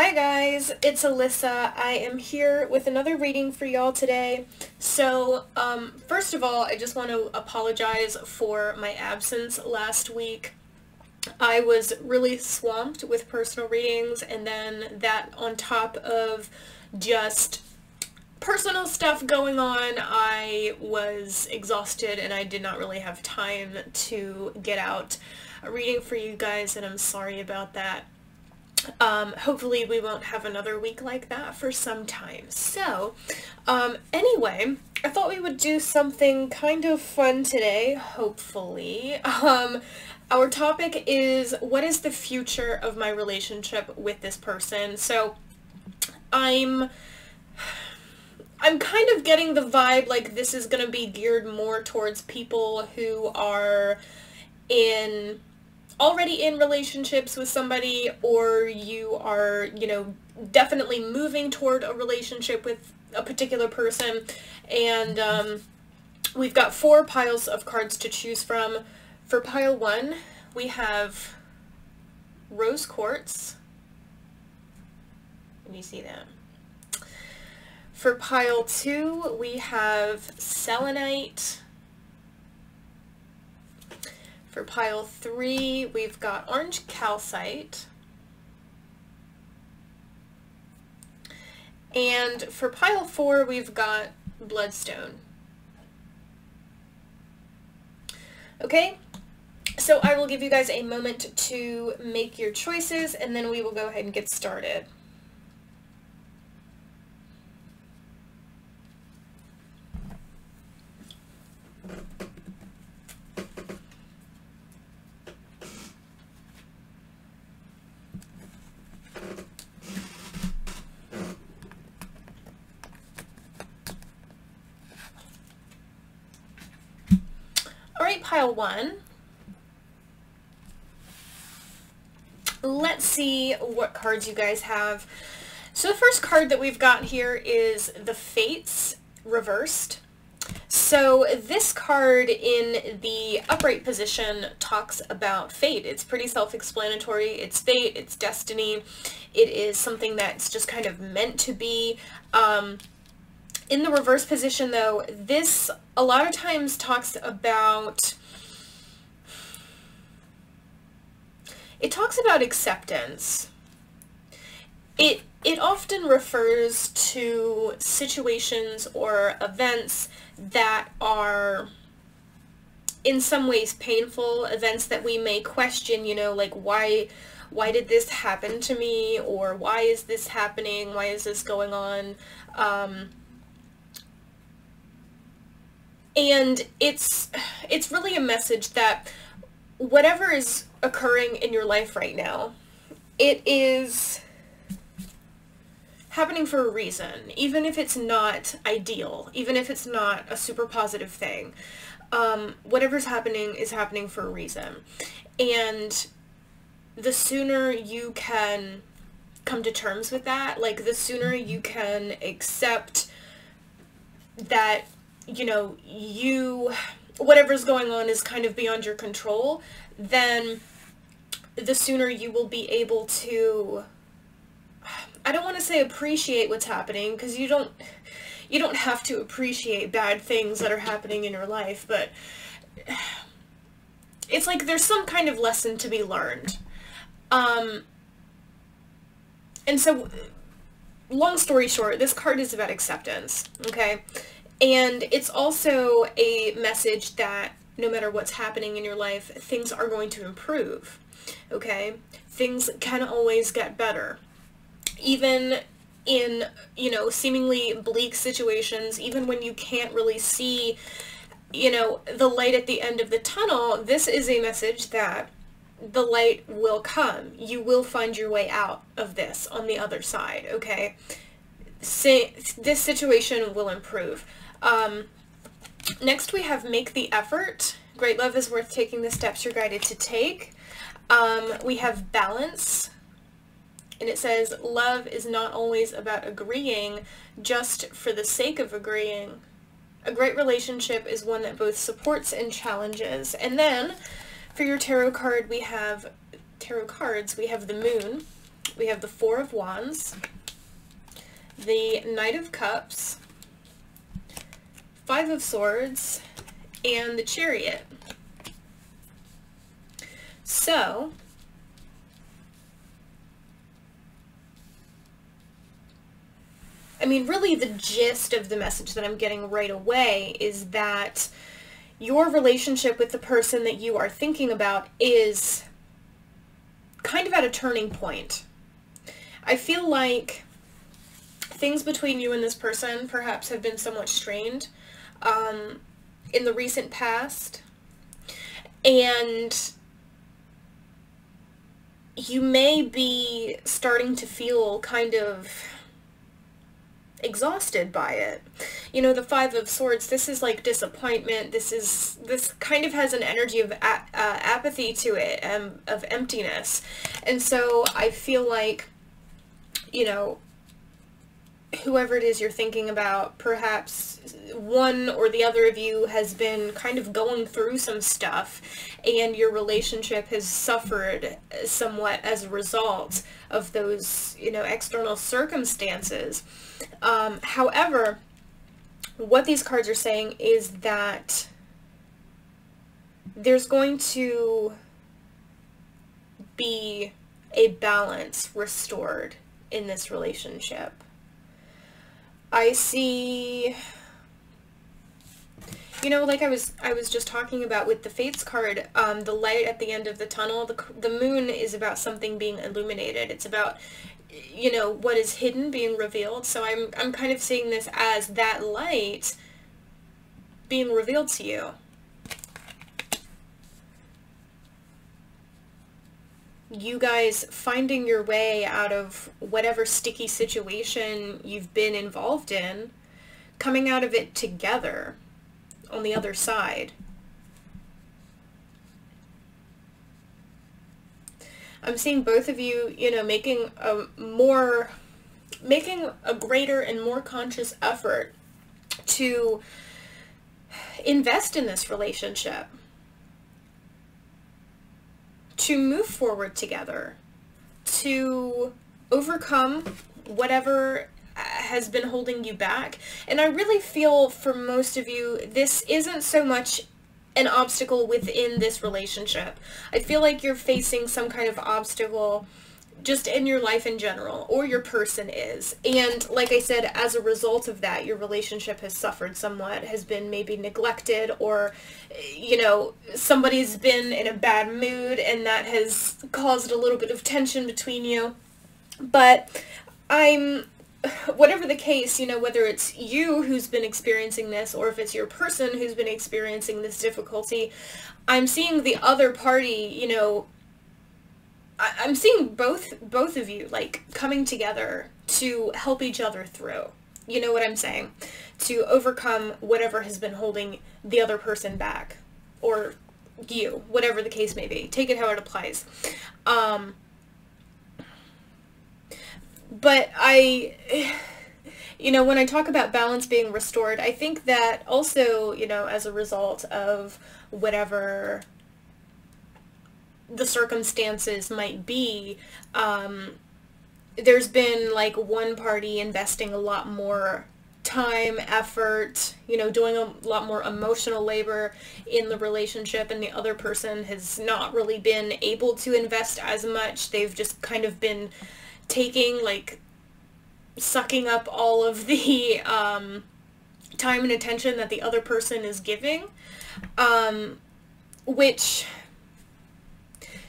Hi guys, it's Alyssa. I am here with another reading for y'all today. So, first of all, I just want to apologize for my absence last week. I was really swamped with personal readings, and then that on top of just personal stuff going on, I was exhausted and I did not really have time to get out a reading for you guys, and I'm sorry about that. Hopefully we won't have another week like that for some time. So, anyway, I thought we would do something kind of fun today, hopefully. Our topic is, what is the future of my relationship with this person? So, I'm kind of getting the vibe like this is going to be geared more towards people who are already in relationships with somebody, or you are, you know, definitely moving toward a relationship with a particular person. And we've got four piles of cards to choose from. For pile one, we have rose quartz. Can you see that? For pile two, we have selenite. For pile three, we've got orange calcite. And for pile four, we've got bloodstone. Okay, so I will give you guys a moment to make your choices, and then we will go ahead and get started. Pile one. Let's see what cards you guys have. So the first card that we've got here is the Fates reversed. So this card in the upright position talks about fate. It's pretty self-explanatory. It's fate, it's destiny. It is something that's just kind of meant to be. In the reverse position, though, this a lot of times talks about acceptance. It often refers to situations or events that are in some ways painful, events that we may question, you know, like why did this happen to me, or why is this happening, why is this going on? And it's really a message that whatever is occurring in your life right now, it is happening for a reason, even if it's not ideal, even if it's not a super positive thing. Whatever's happening is happening for a reason. And the sooner you can come to terms with that, like the sooner you can accept that, you know, whatever's going on is kind of beyond your control, then the sooner you will be able to, I don't want to say appreciate what's happening, because you don't have to appreciate bad things that are happening in your life, but it's like there's some kind of lesson to be learned. And so, long story short, this card is about acceptance, okay? And it's also a message that no matter what's happening in your life, things are going to improve, okay? Things can always get better. Even in, you know, seemingly bleak situations, even when you can't really see, you know, the light at the end of the tunnel, this is a message that the light will come. You will find your way out of this on the other side, okay? This situation will improve. Next we have make the effort. Great love is worth taking the steps you're guided to take. We have balance, and it says love is not always about agreeing just for the sake of agreeing. A great relationship is one that both supports and challenges. And then for your tarot cards, we have the moon, we have the Four of Wands, the Knight of Cups, Five of Swords, and the Chariot. So, I mean, really the gist of the message that I'm getting right away is that your relationship with the person that you are thinking about is kind of at a turning point. I feel like things between you and this person perhaps have been somewhat strained in the recent past, and you may be starting to feel kind of exhausted by it. You know, the Five of Swords, this is like disappointment. This kind of has an energy of apathy to it, and of emptiness. And so I feel like, you know, whoever it is you're thinking about, perhaps one or the other of you has been kind of going through some stuff, and your relationship has suffered somewhat as a result of those, you know, external circumstances. However, what these cards are saying is that there's going to be a balance restored in this relationship. I see, you know, like I was just talking about with the Fates card, the light at the end of the tunnel, the moon is about something being illuminated. It's about, you know, what is hidden being revealed. So I'm kind of seeing this as that light being revealed to you. You guys finding your way out of whatever sticky situation you've been involved in, coming out of it together on the other side. I'm seeing both of you, you know, making a greater and more conscious effort to invest in this relationship, to move forward together, to overcome whatever has been holding you back. And I really feel for most of you, this isn't so much an obstacle within this relationship. I feel like you're facing some kind of obstacle just in your life in general, or your person is. And like I said, as a result of that, your relationship has suffered somewhat, has been maybe neglected, or, you know, somebody's been in a bad mood and that has caused a little bit of tension between you. But whatever the case, you know, whether it's you who's been experiencing this or if it's your person who's been experiencing this difficulty, I'm seeing the other party, you know, I'm seeing both of you, like, coming together to help each other through. You know what I'm saying? To overcome whatever has been holding the other person back, or you, whatever the case may be. Take it how it applies. But you know, when I talk about balance being restored, I think that also, you know, as a result of whatever the circumstances might be, there's been like one party investing a lot more time, effort, you know, doing a lot more emotional labor in the relationship, and the other person has not really been able to invest as much. They've just kind of been taking, like, sucking up all of the time and attention that the other person is giving, which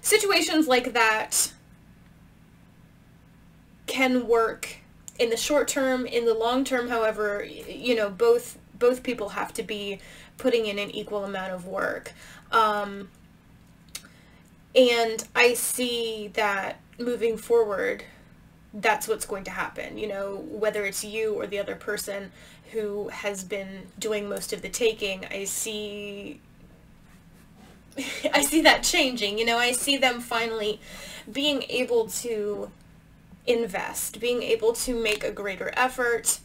situations like that can work in the short term, in the long term. However, you know, both people have to be putting in an equal amount of work. And I see that moving forward, that's what's going to happen. You know, whether it's you or the other person who has been doing most of the taking, I see that changing. You know, I see them finally being able to invest, being able to make a greater effort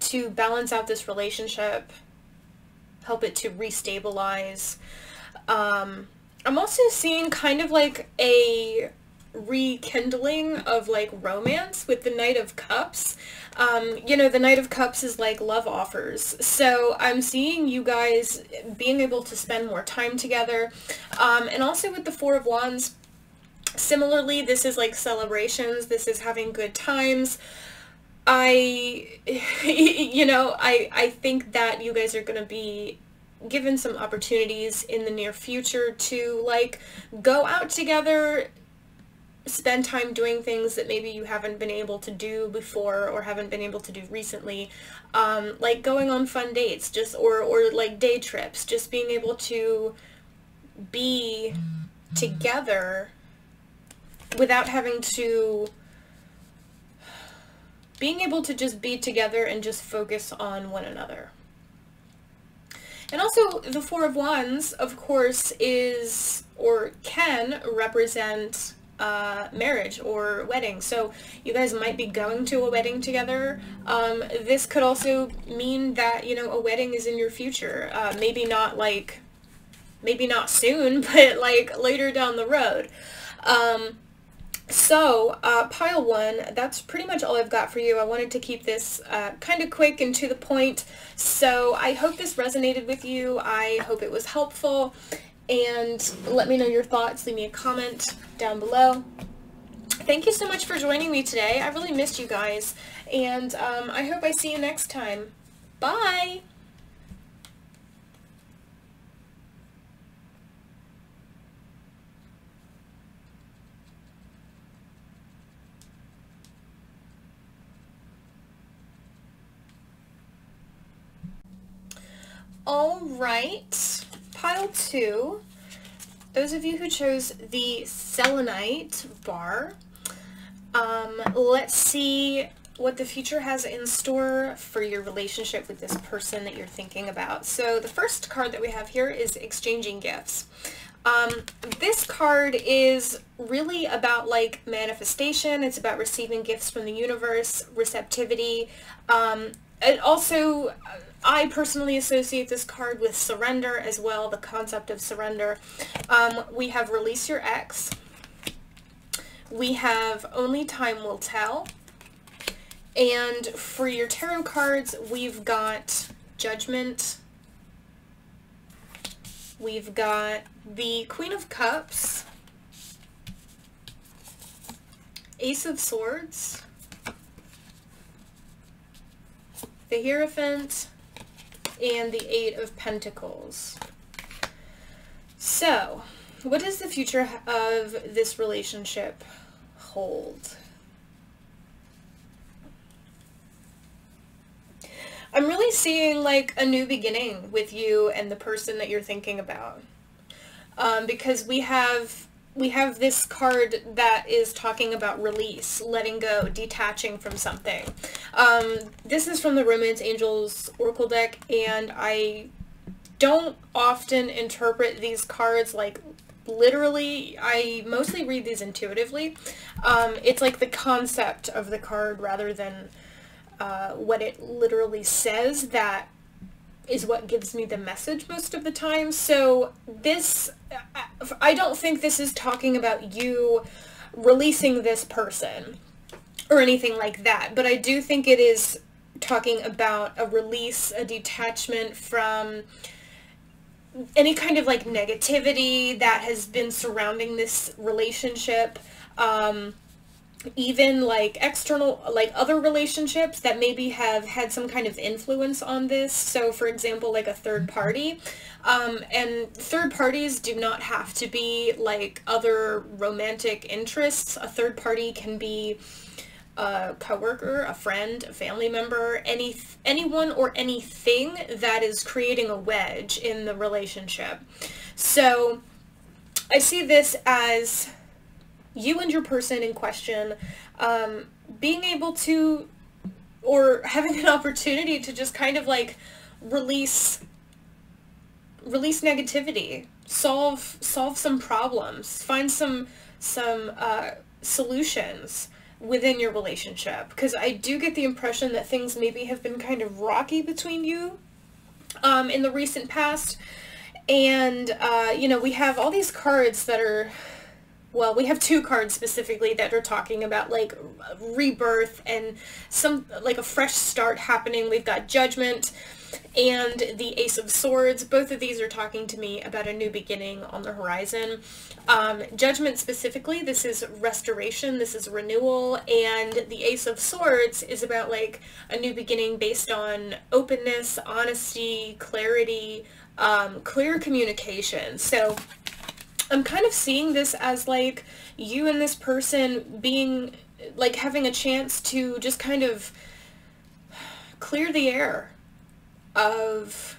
to balance out this relationship, help it to restabilize. I'm also seeing kind of like a rekindling of like romance with the Knight of Cups. You know, the Knight of Cups is like love offers. So I'm seeing you guys being able to spend more time together. And also with the Four of Wands, similarly, this is like celebrations. This is having good times. I think that you guys are going to be given some opportunities in the near future to like go out together, spend time doing things that maybe you haven't been able to do before or haven't been able to do recently, like going on fun dates, just or like day trips, just being able to be together without having to, being able to just be together and just focus on one another. And also, the Four of Wands, of course, is or can represent marriage or wedding. So you guys might be going to a wedding together. This could also mean that, you know, a wedding is in your future. Maybe not soon, but like later down the road. So pile one, that's pretty much all I've got for you. I wanted to keep this kind of quick and to the point. So I hope this resonated with you. I hope it was helpful. And let me know your thoughts. Leave me a comment down below. Thank you so much for joining me today. I really missed you guys. And I hope I see you next time. Bye! Alright, pile two, those of you who chose the Selenite bar, let's see what the future has in store for your relationship with this person that you're thinking about. So the first card that we have here is Exchanging Gifts. This card is really about like manifestation. It's about receiving gifts from the universe, receptivity. It also, I personally associate this card with surrender as well, the concept of surrender. We have Release Your Ex. We have Only Time Will Tell. And for your tarot cards, we've got Judgment. We've got the Queen of Cups. Ace of Swords. The Hierophant. And the Eight of Pentacles. So, what does the future of this relationship hold? I'm really seeing like a new beginning with you and the person that you're thinking about, because we have this card that is talking about release, letting go, detaching from something. This is from the Romance Angels Oracle deck, and I don't often interpret these cards like literally. I mostly read these intuitively. It's like the concept of the card rather than what it literally says. That is what gives me the message most of the time. So this, I don't think this is talking about you releasing this person or anything like that, but I do think it is talking about a release, a detachment from any kind of like negativity that has been surrounding this relationship, even like external, like other relationships that maybe have had some kind of influence on this. So for example, like a third party, and third parties do not have to be like other romantic interests. A third party can be a coworker, a friend, a family member, anyone or anything that is creating a wedge in the relationship. So I see this as you and your person in question being able to, or having an opportunity to just kind of like release negativity, solve some problems, find some solutions within your relationship, because I do get the impression that things maybe have been kind of rocky between you in the recent past. And you know, we have all these cards that are well, we have two cards specifically that are talking about like rebirth and some like a fresh start happening. We've got Judgment and the Ace of Swords. Both of these are talking to me about a new beginning on the horizon. Judgment specifically, this is restoration, this is renewal, and the Ace of Swords is about like a new beginning based on openness, honesty, clarity, clear communication. So I'm kind of seeing this as like you and this person being like having a chance to just kind of clear the air of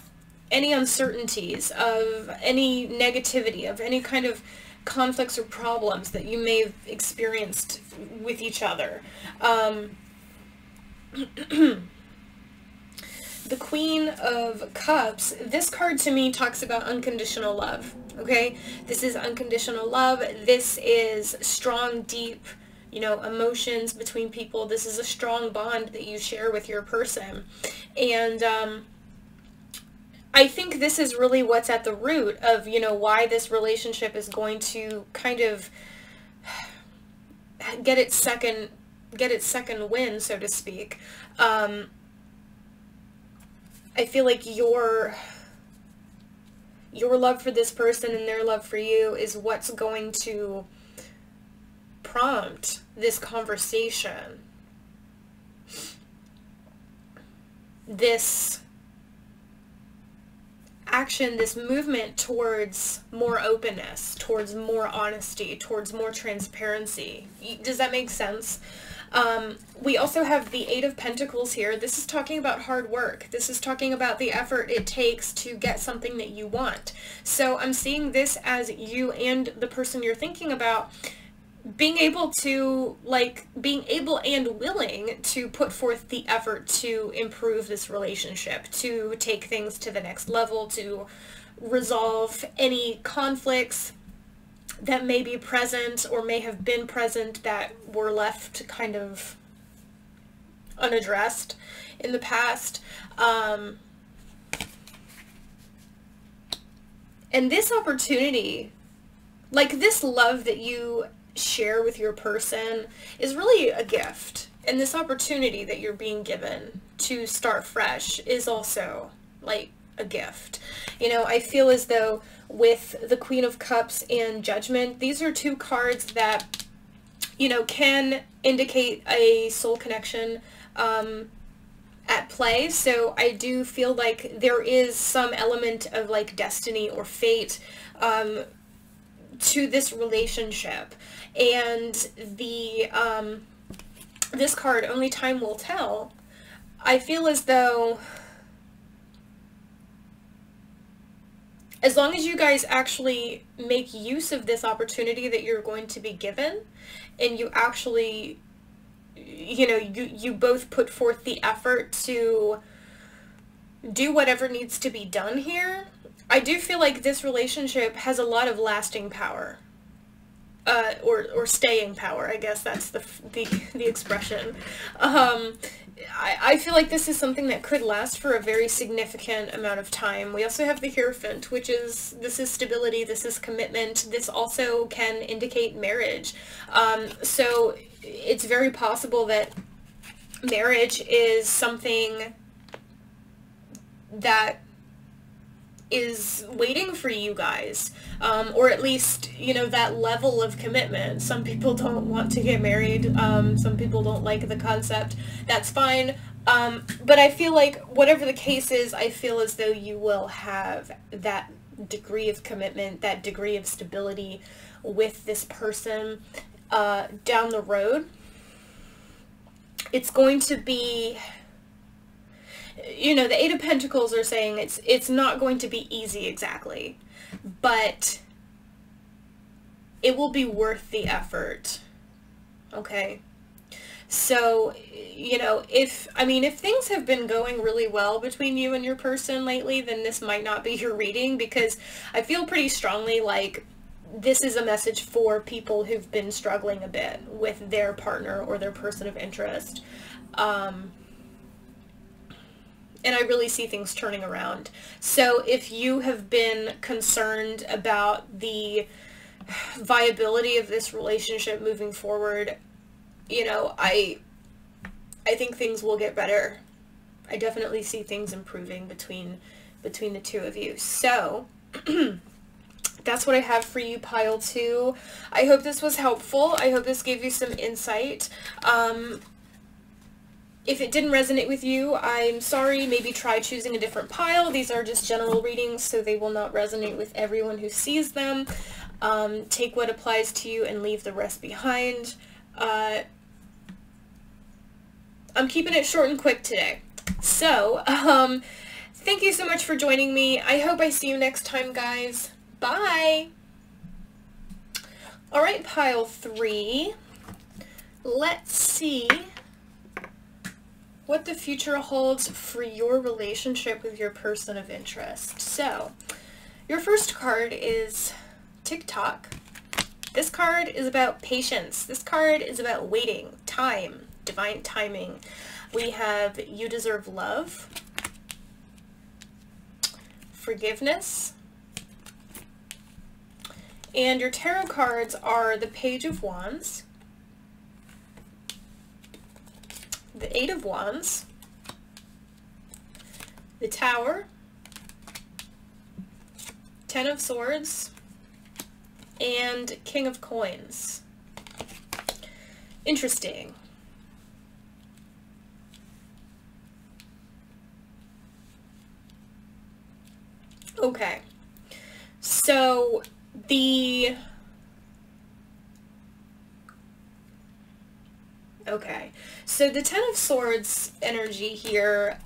any uncertainties, of any negativity, of any kind of conflicts or problems that you may have experienced with each other. The Queen of Cups, this card to me talks about unconditional love, okay? This is unconditional love. This is strong, deep, you know, emotions between people. This is a strong bond that you share with your person. And, I think this is really what's at the root of, you know, why this relationship is going to kind of get its second win, so to speak. I feel like your love for this person and their love for you is what's going to prompt this conversation. This action, this movement towards more openness, towards more honesty, towards more transparency. Does that make sense? We also have the Eight of Pentacles here. This is talking about hard work. This is talking about the effort it takes to get something that you want. So I'm seeing this as you and the person you're thinking about being able to, like, being able and willing to put forth the effort to improve this relationship, to take things to the next level, to resolve any conflicts that may be present or may have been present that were left kind of unaddressed in the past. And this opportunity, like this love that you share with your person is really a gift, and this opportunity that you're being given to start fresh is also like a gift. You know, I feel as though with the Queen of Cups and Judgment, these are two cards that, you know, can indicate a soul connection at play. So I do feel like there is some element of like destiny or fate to this relationship, and the this card, Only Time Will Tell, I feel as though as long as you guys actually make use of this opportunity that you're going to be given, and you actually, you know, you both put forth the effort to do whatever needs to be done here, I do feel like this relationship has a lot of lasting power, or staying power, I guess that's the expression. I feel like this is something that could last for a very significant amount of time. We also have the Hierophant, which is, this is stability, this is commitment, this also can indicate marriage. So it's very possible that marriage is something that is waiting for you guys, or at least, you know, that level of commitment. Some people don't want to get married, some people don't like the concept, that's fine, but I feel like whatever the case is, I feel as though you will have that degree of commitment, that degree of stability with this person down the road. It's going to be, you know, the Eight of Pentacles are saying it's not going to be easy exactly, but it will be worth the effort, okay? So, you know, if things have been going really well between you and your person lately, then this might not be your reading, because I feel pretty strongly like this is a message for people who've been struggling a bit with their partner or their person of interest. And I really see things turning around. So if you have been concerned about the viability of this relationship moving forward, you know, I think things will get better. I definitely see things improving between the two of you. So that's what I have for you, pile 2. I hope this was helpful. I hope this gave you some insight. If it didn't resonate with you, I'm sorry. Maybe try choosing a different pile. These are just general readings, so they will not resonate with everyone who sees them. Take what applies to you and leave the rest behind. I'm keeping it short and quick today. So, thank you so much for joining me. I hope I see you next time, guys. Bye! Alright, pile 3. Let's see what the future holds for your relationship with your person of interest. So, your first card is TikTok. This card is about patience. This card is about waiting, time, divine timing. We have you deserve love, forgiveness, and your tarot cards are the Page of Wands, the Eight of Wands, the Tower, Ten of Swords, and King of Coins. Interesting. Okay, so the Ten of Swords energy here,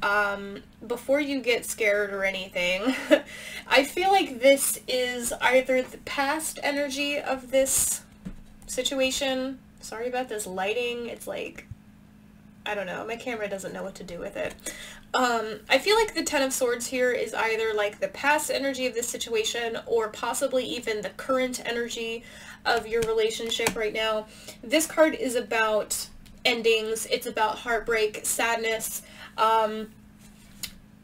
before you get scared or anything, I feel like this is either the past energy of this situation. Sorry about this lighting, it's like, I don't know, my camera doesn't know what to do with it. I feel like the Ten of Swords here is either like the past energy of this situation or possibly even the current energy of your relationship right now. This card is about endings. It's about heartbreak, sadness.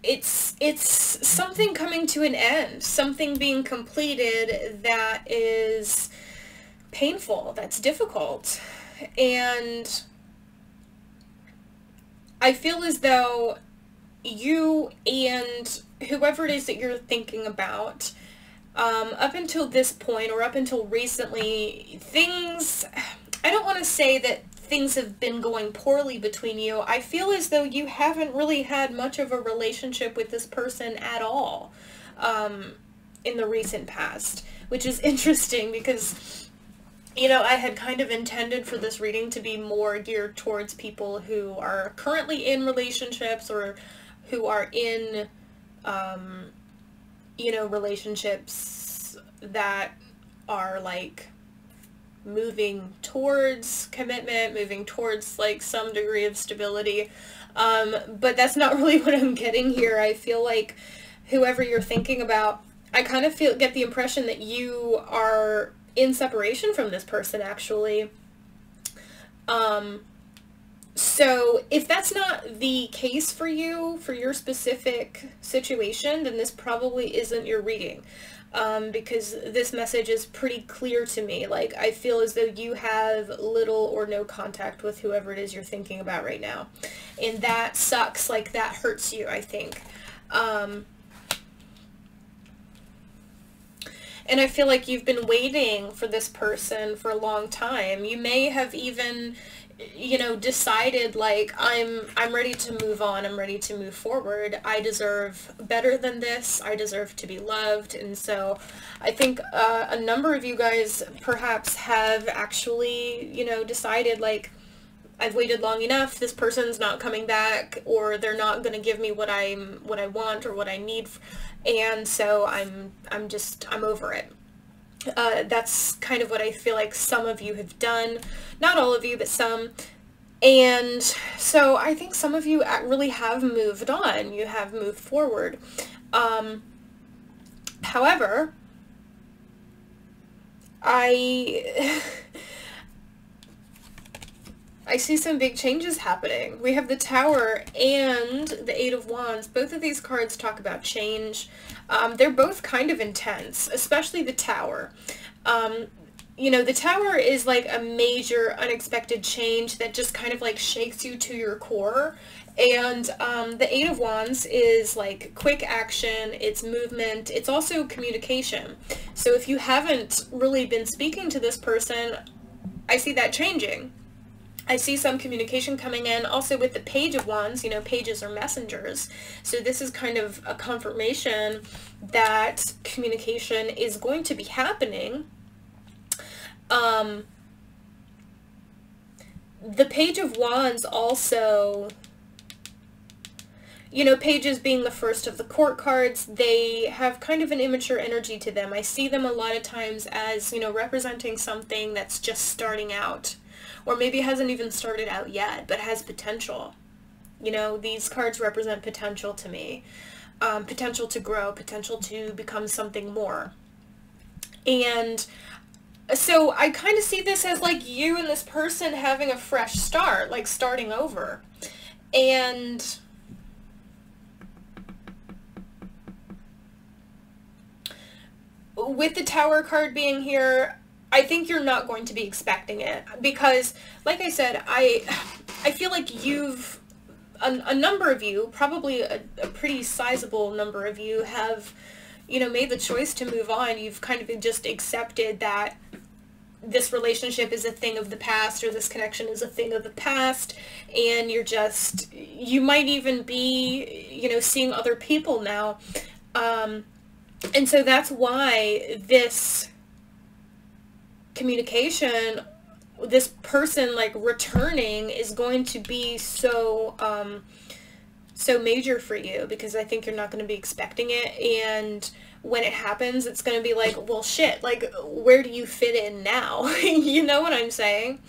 It's something coming to an end, something being completed that is painful, that's difficult. And I feel as though you and whoever it is that you're thinking about, up until this point or up until recently, things, I don't want to say that things have been going poorly between you. I feel as though you haven't really had much of a relationship with this person at all in the recent past, which is interesting because, you know, I had kind of intended for this reading to be more geared towards people who are currently in relationships or who are in, you know, relationships that are, like, moving towards commitment, moving towards, like, some degree of stability. But that's not really what I'm getting here. I feel like whoever you're thinking about, I kind of get the impression that you are in separation from this person, actually. So if that's not the case for you, for your specific situation, then this probably isn't your reading, because this message is pretty clear to me. Like, I feel as though you have little or no contact with whoever it is you're thinking about right now, and that sucks. Like, that hurts you, I think. And I feel like you've been waiting for this person for a long time. You may have even, you know, decided, like, I'm ready to move on, I'm ready to move forward, I deserve better than this, I deserve to be loved. And so I think a number of you guys perhaps have actually, you know, decided, like, I've waited long enough, this person's not coming back, or they're not going to give me what I want or what I need, and so I'm over it. That's kind of what I feel like some of you have done. Not all of you, but some. And so I think some of you really have moved on. You have moved forward. However, I see some big changes happening. We have the Tower and the Eight of Wands. Both of these cards talk about change. They're both kind of intense, especially the Tower. you know, the Tower is like a major unexpected change that just kind of like shakes you to your core. And the Eight of Wands is like quick action, it's movement, it's also communication. So if you haven't really been speaking to this person, I see that changing. I see some communication coming in. Also with the Page of Wands, you know, pages are messengers. So this is kind of a confirmation that communication is going to be happening. The Page of Wands also... You know, pages being the first of the court cards, they have kind of an immature energy to them. I see them a lot of times as, you know, representing something that's just starting out. Or maybe hasn't even started out yet, but has potential. You know, these cards represent potential to me. Potential to grow, potential to become something more. And so I kind of see this as like you and this person having a fresh start, like starting over. And... with the Tower card being here, I think you're not going to be expecting it, because like I said, I feel like you've a number of you, probably a pretty sizable number of you, have, you know, made the choice to move on. You've kind of just accepted that this relationship is a thing of the past, or this connection is a thing of the past, and you're just, you might even be, you know, seeing other people now. And so that's why this communication, this person like returning, is going to be so so major for you, because I think you're not going to be expecting it, and when it happens, it's going to be like, well, shit, like, where do you fit in now? You know what I'm saying?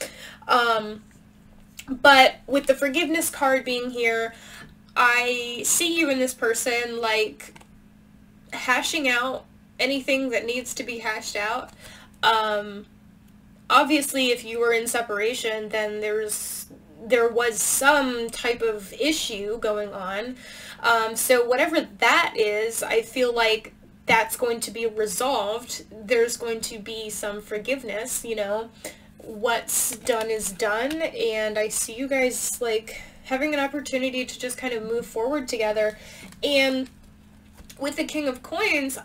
But with the Forgiveness card being here, I see you and this person like hashing out anything that needs to be hashed out. Obviously, if you were in separation, then there was some type of issue going on. So whatever that is, I feel like that's going to be resolved. There's going to be some forgiveness, you know. What's done is done, and I see you guys like having an opportunity to just kind of move forward together. And with the King of Coins,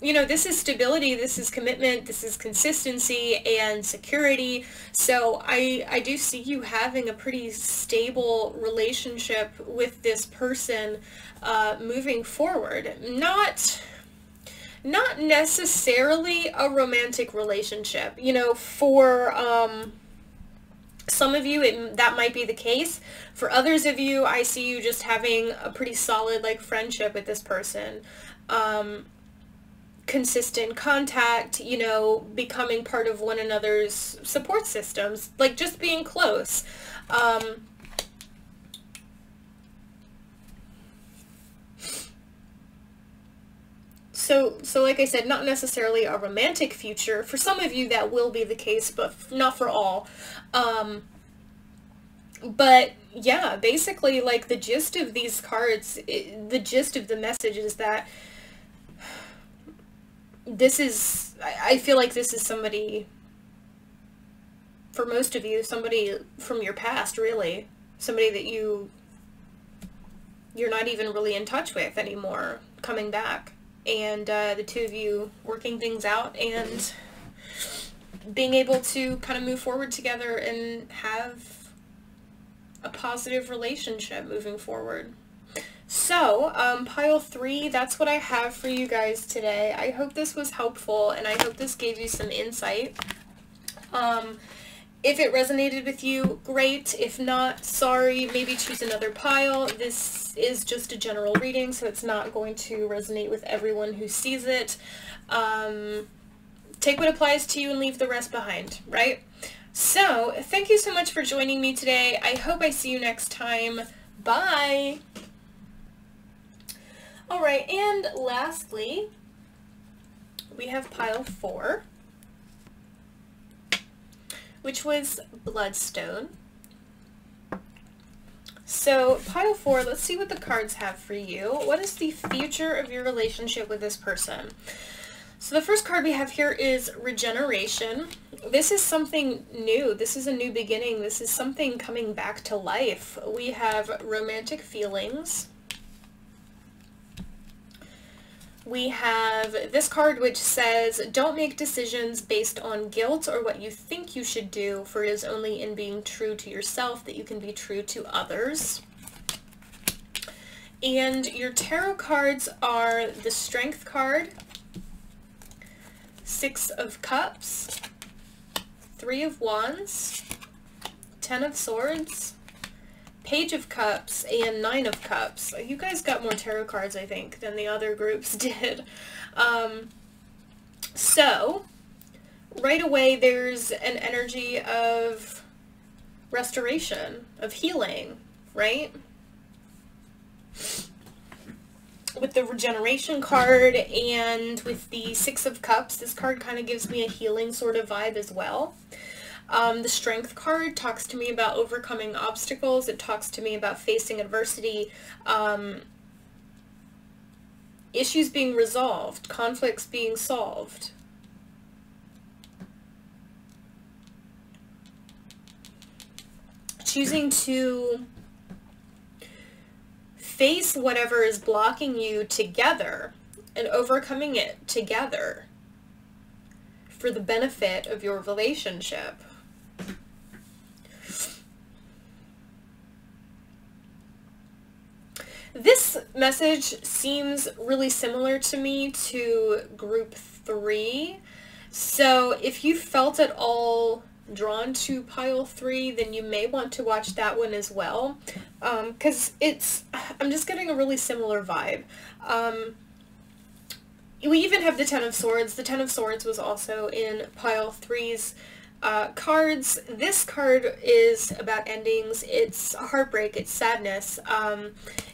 you know, this is stability, this is commitment, this is consistency and security. So I do see you having a pretty stable relationship with this person moving forward. Not necessarily a romantic relationship. You know, for some of you, that might be the case. For others of you, I see you just having a pretty solid, like, friendship with this person. Consistent contact, you know, becoming part of one another's support systems. Like, just being close. So like I said, not necessarily a romantic future. For some of you, that will be the case, but not for all. But yeah, basically, like, the gist of these cards, the gist of the message is that this is, I feel like this is somebody, for most of you, somebody from your past, really. Somebody that you're not even really in touch with anymore, coming back. And the two of you working things out and being able to kind of move forward together and have a positive relationship moving forward. So, pile 3, that's what I have for you guys today. I hope this was helpful, and I hope this gave you some insight. If it resonated with you, great. If not, sorry, maybe choose another pile. This is just a general reading, so it's not going to resonate with everyone who sees it. Take what applies to you and leave the rest behind, right? So, thank you so much for joining me today. I hope I see you next time. Bye! Alright, and lastly, we have pile 4. Which was Bloodstone. So, pile 4, let's see what the cards have for you. What is the future of your relationship with this person? So the first card we have here is Regeneration. This is something new. This is a new beginning. This is something coming back to life. We have romantic feelings. We have this card which says, don't make decisions based on guilt or what you think you should do, for it is only in being true to yourself that you can be true to others. And your tarot cards are the Strength card, Six of Cups, Three of Wands, Ten of Swords, Page of Cups, and Nine of Cups. You guys got more tarot cards, I think, than the other groups did. So, right away there's an energy of restoration, of healing, right? With the Regeneration card and with the Six of Cups, this card kind of gives me a healing sort of vibe as well. The Strength card talks to me about overcoming obstacles. It talks to me about facing adversity, issues being resolved, conflicts being solved. Choosing to face whatever is blocking you together and overcoming it together for the benefit of your relationship. This message seems really similar to me to group 3. So if you felt at all drawn to pile 3, then you may want to watch that one as well, because I'm just getting a really similar vibe. We even have the Ten of Swords. The Ten of Swords was also in pile 3's cards. This card is about endings. It's heartbreak, it's sadness.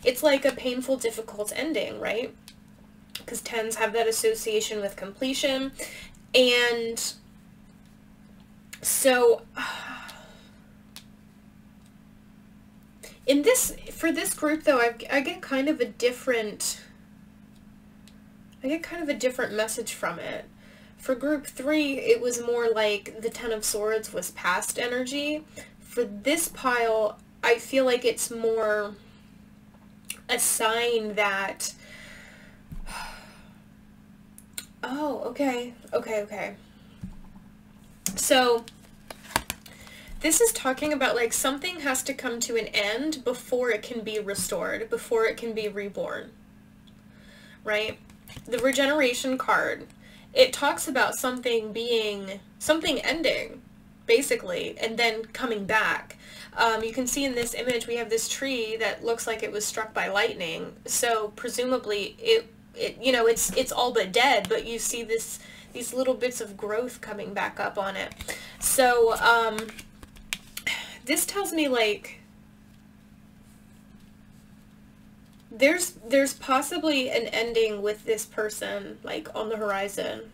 It's like a painful, difficult ending, right? Because tens have that association with completion. And so in this, for this group though, I get kind of a different, message from it. For group 3, it was more like the Ten of Swords was past energy. For this pile, I feel like it's more a sign that, oh, okay. So this is talking about like something has to come to an end before it can be restored, before it can be reborn, right? The Regeneration card, it talks about something being, something ending, basically, and then coming back. You can see in this image we have this tree that looks like it was struck by lightning. So presumably it you know, it's all but dead, but you see these little bits of growth coming back up on it. So this tells me like there's possibly an ending with this person, like, on the horizon.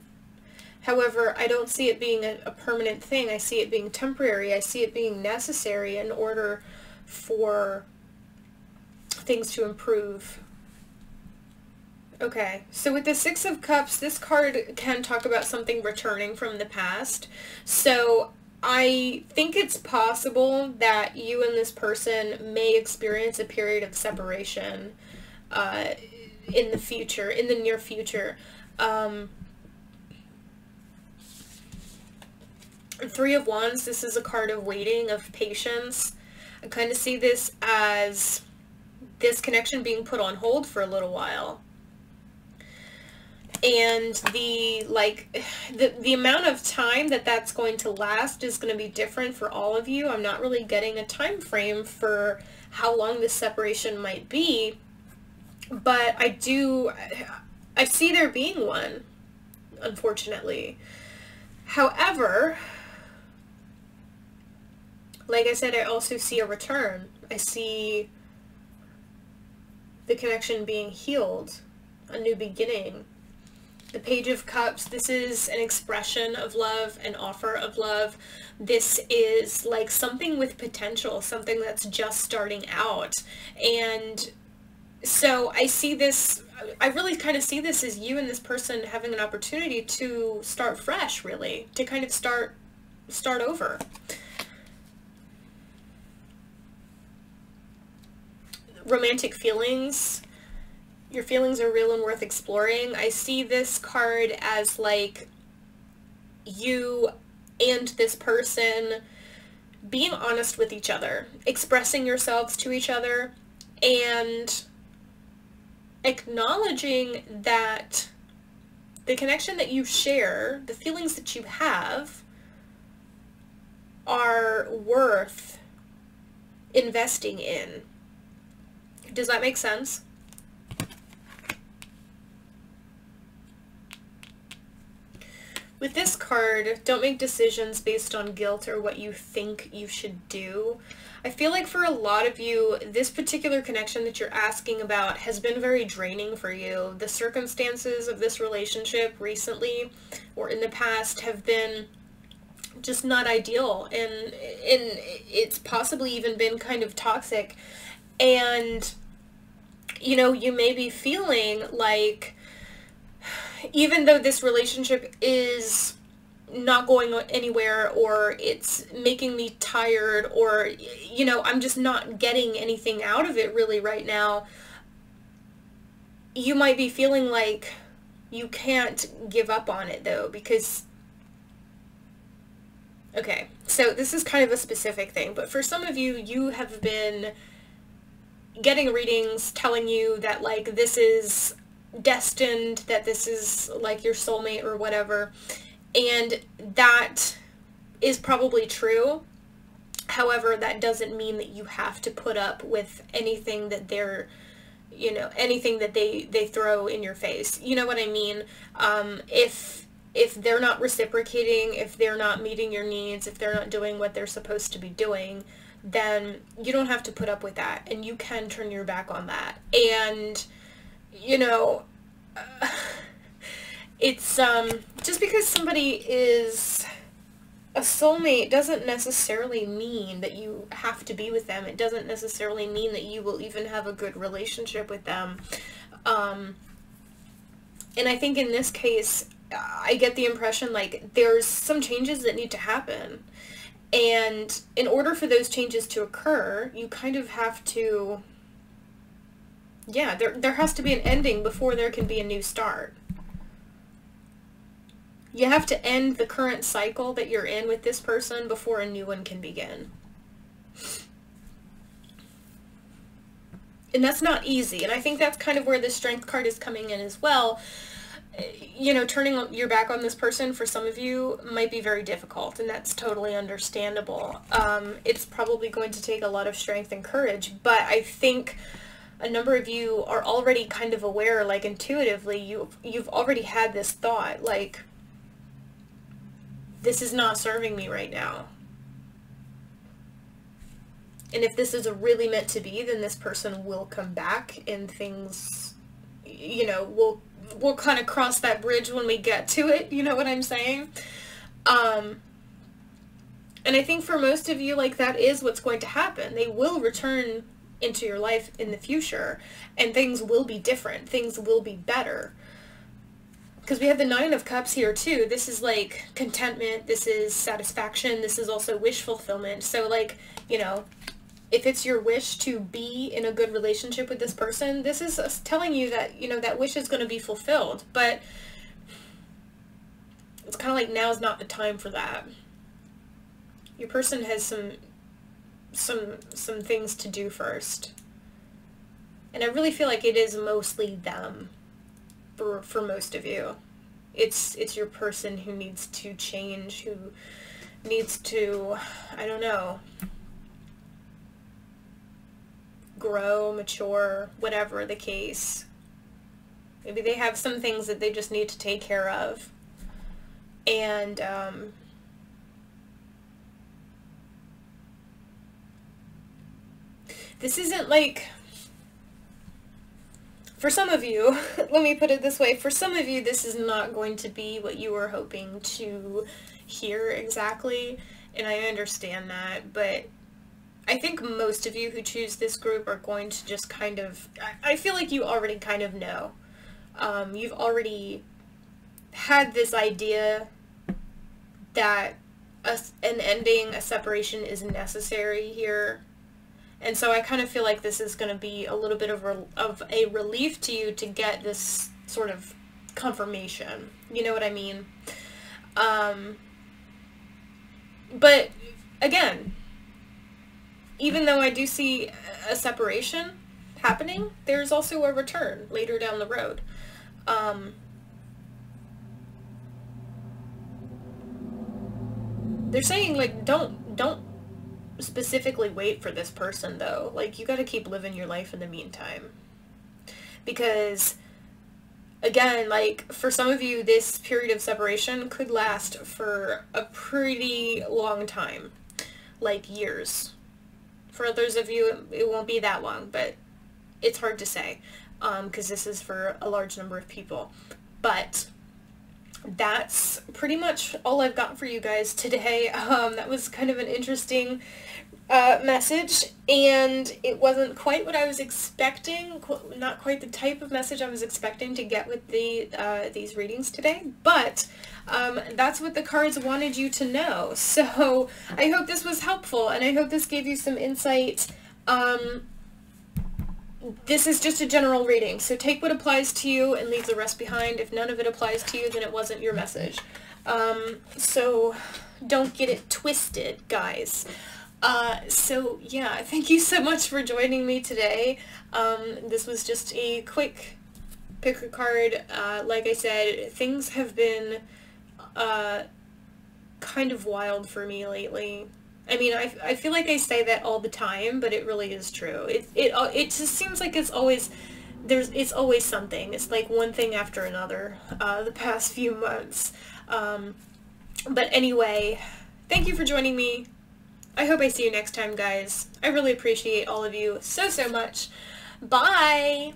However, I don't see it being a permanent thing. I see it being temporary. I see it being necessary in order for things to improve. Okay, so with the Six of Cups, this card can talk about something returning from the past. So I think it's possible that you and this person may experience a period of separation in the future, in the near future. Three of Wands, this is a card of waiting, of patience. I kind of see this as this connection being put on hold for a little while. And the amount of time that that's going to last is going to be different for all of you. I'm not really getting a time frame for how long this separation might be, but I see there being one, unfortunately. However, like I said, I also see a return. I see the connection being healed, a new beginning. The Page of Cups, this is an expression of love, an offer of love. This is like something with potential, something that's just starting out. And so I see this I really kind of see this as you and this person having an opportunity to start fresh, really, to kind of start over. Romantic feelings. Your feelings are real and worth exploring. I see this card as like you and this person being honest with each other, expressing yourselves to each other, and acknowledging that the connection that you share, the feelings that you have, are worth investing in. Does that make sense? With this card, don't make decisions based on guilt or what you think you should do. I feel like for a lot of you, this particular connection that you're asking about has been very draining for you. The circumstances of this relationship recently or in the past have been just not ideal, and it's possibly even been kind of toxic. And, you know, you may be feeling like, even though this relationship is not going anywhere, or it's making me tired, or, you know, I'm just not getting anything out of it really right now, you might be feeling like you can't give up on it though, because, okay, so this is kind of a specific thing, but for some of you, you have been getting readings telling you that, like, this is destined, that this is like your soulmate or whatever, and that is probably true. However, that doesn't mean that you have to put up with anything that they're, you know, anything that they throw in your face. You know what I mean? If they're not reciprocating, if they're not meeting your needs, if they're not doing what they're supposed to be doing, then you don't have to put up with that, and you can turn your back on that. And, you know, it's, just because somebody is a soulmate doesn't necessarily mean that you have to be with them. It doesn't necessarily mean that you will even have a good relationship with them. And I think in this case, I get the impression, like, there's some changes that need to happen. And in order for those changes to occur, you kind of have to, yeah, there has to be an ending before there can be a new start. You have to end the current cycle that you're in with this person before a new one can begin. And that's not easy. And I think that's kind of where the strength card is coming in as well. You know, turning your back on this person for some of you might be very difficult, and that's totally understandable. It's probably going to take a lot of strength and courage, but I think a number of you are already kind of aware, like, intuitively, you've already had this thought, like, this is not serving me right now. And if this is really meant to be, then this person will come back, and things, you know, we'll kind of cross that bridge when we get to it, you know what I'm saying? And I think for most of you, like, that is what's going to happen. They will return into your life in the future, and things will be different, things will be better, because we have the 9 of Cups here too. This is like contentment, this is satisfaction, this is also wish fulfillment. So, like, you know, if it's your wish to be in a good relationship with this person, this is us telling you that, you know, that wish is going to be fulfilled, but it's kind of like now's not the time for that. Your person has some things to do first, and I really feel like it is mostly them for most of you. It's your person who needs to change, who needs to, I don't know, grow, mature, whatever the case. Maybe they have some things that they just need to take care of, and this isn't like, for some of you, let me put it this way, for some of you, this is not going to be what you were hoping to hear exactly, and I understand that, but I think most of you who choose this group are going to just kind of, I feel like you already kind of know you've already had this idea that an ending, a separation is necessary here. And so I kind of feel like this is going to be a little bit of a relief to you to get this sort of confirmation. You know what I mean? But again, even though I do see a separation happening, there's also a return later down the road. They're saying, like, don't specifically wait for this person, though. Like, you gotta keep living your life in the meantime. Because, again, like, for some of you, this period of separation could last for a pretty long time. Like, years. For others of you, it won't be that long, but it's hard to say. 'Cause this is for a large number of people. But that's pretty much all I've got for you guys today. That was kind of an interesting message, and it wasn't quite what I was expecting, not quite the type of message I was expecting to get with the these readings today, but that's what the cards wanted you to know. So I hope this was helpful, and I hope this gave you some insight. This is just a general reading, so take what applies to you and leave the rest behind. If none of it applies to you, then it wasn't your message. So don't get it twisted, guys. So yeah, thank you so much for joining me today. This was just a quick pick a card. Like I said, things have been kind of wild for me lately. I mean, I feel like I say that all the time, but it really is true. It just seems like it's always it's always something. It's like one thing after another the past few months. But anyway, thank you for joining me. I hope I see you next time, guys. I really appreciate all of you so much. Bye.